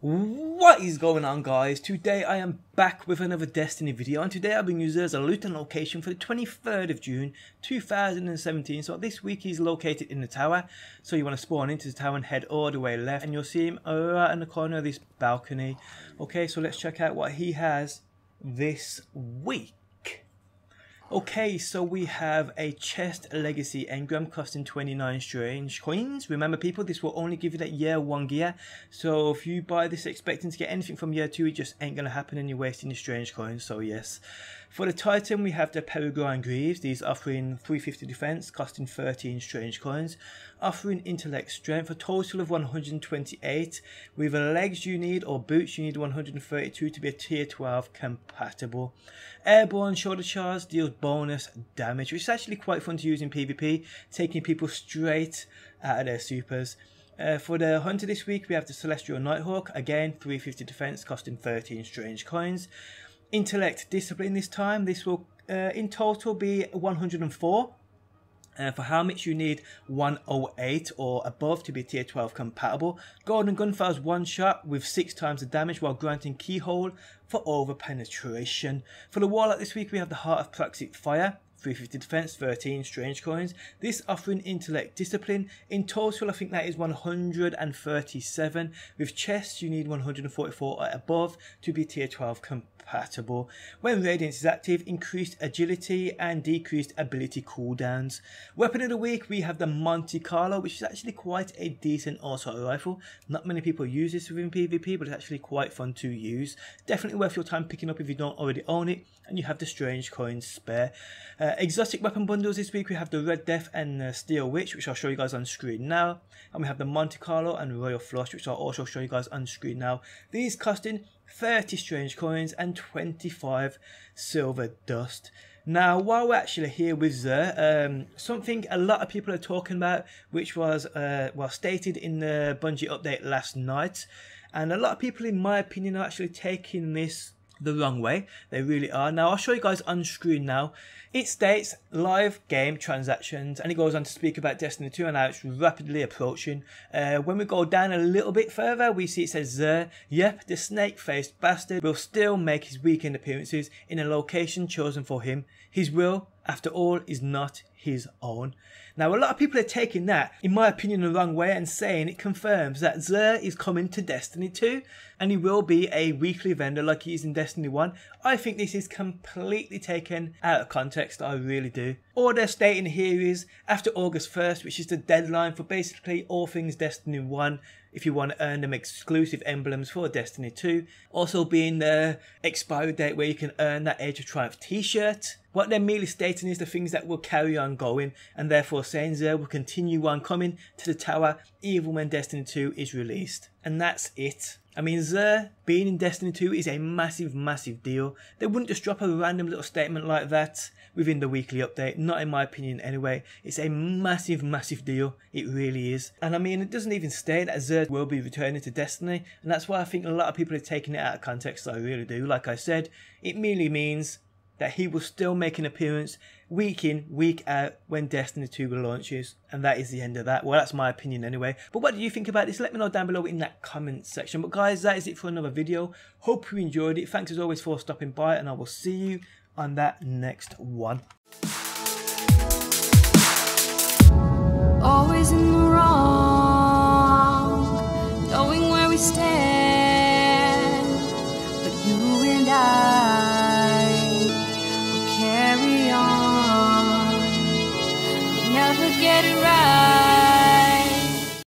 What is going on, guys? Today I am back with another Destiny video, and today I've been using as a loot and location for the 23rd of June 2017. So this week he's located in the tower, so you want to spawn into the tower and head all the way left, and you'll see him right in the corner of this balcony. Okay, so let's check out what he has this week. Okay, so we have a chest legacy engram costing 29 strange coins. Remember people, this will only give you that year 1 gear. So if you buy this expecting to get anything from year 2, it just ain't going to happen and you're wasting your strange coins, so yes. For the Titan, we have the Peregrine Greaves. These offering 350 defense, costing 13 strange coins. Offering intellect strength, a total of 128. With the legs you need or boots, you need 132 to be a tier 12 compatible. Airborne shoulder charge deals bonus damage, which is actually quite fun to use in PvP, taking people straight out of their supers. For the hunter this week, we have the Celestial Nighthawk, again 350 defense, costing 13 strange coins. Intellect discipline this time, this will in total be 104. For helmets you need 108 or above to be tier 12 compatible. Golden Gun fires one shot with 6 times the damage while granting keyhole for over penetration. For the warlock this week we have the Heart of Praxic Fire, 350 defense, 13 strange coins. This offering intellect discipline. In total I think that is 137. With chests you need 144 or above to be tier 12 compatible. When Radiance is active, increased agility and decreased ability cooldowns. Weapon of the week, we have the Monte Carlo, which is actually quite a decent assault rifle. Not many people use this within PvP, but it's actually quite fun to use. Definitely worth your time picking up if you don't already own it and you have the strange coins spare. Exotic weapon bundles this week, we have the Red Death and Steel Witch, which I'll show you guys on screen now. And we have the Monte Carlo and Royal Flush, which I'll also show you guys on screen now. These costing 30 strange coins and 25 silver dust. Now while we're actually here with Xûr, something a lot of people are talking about, which was well stated in the Bungie update last night, and a lot of people in my opinion are actually taking this the wrong way. They really are. Now I'll show you guys on screen now. It states live game transactions, and it goes on to speak about Destiny 2 and how it's rapidly approaching. When we go down a little bit further, we see it says Xûr, yep, the snake-faced bastard will still make his weekend appearances in a location chosen for him. His will, after all, is not his own. Now a lot of people are taking that, in my opinion, the wrong way and saying it confirms that Xûr is coming to Destiny 2 and he will be a weekly vendor like he is in Destiny 1. I think this is completely taken out of context, I really do. All they're stating here is after August 1st, which is the deadline for basically all things Destiny 1, if you want to earn them exclusive emblems for Destiny 2, also being the expiry date where you can earn that Age of Triumph t-shirt. What they're merely stating is the things that will carry on going, and therefore saying Xûr will continue on coming to the tower even when Destiny 2 is released. And that's it. I mean, Xûr being in Destiny 2 is a massive, massive deal. They wouldn't just drop a random little statement like that within the weekly update. Not in my opinion anyway. It's a massive, massive deal. It really is. And I mean, it doesn't even state that Xûr will be returning to Destiny. And that's why I think a lot of people are taking it out of context. I really do. Like I said, it merely means that he will still make an appearance week in, week out when Destiny 2 launches. And that is the end of that. Well, that's my opinion anyway. But what do you think about this? Let me know down below in that comment section. But guys, that is it for another video. Hope you enjoyed it. Thanks as always for stopping by, and I will see you on that next one. Always in the wrong, knowing where we stand, but you and I carry on, you never get it right.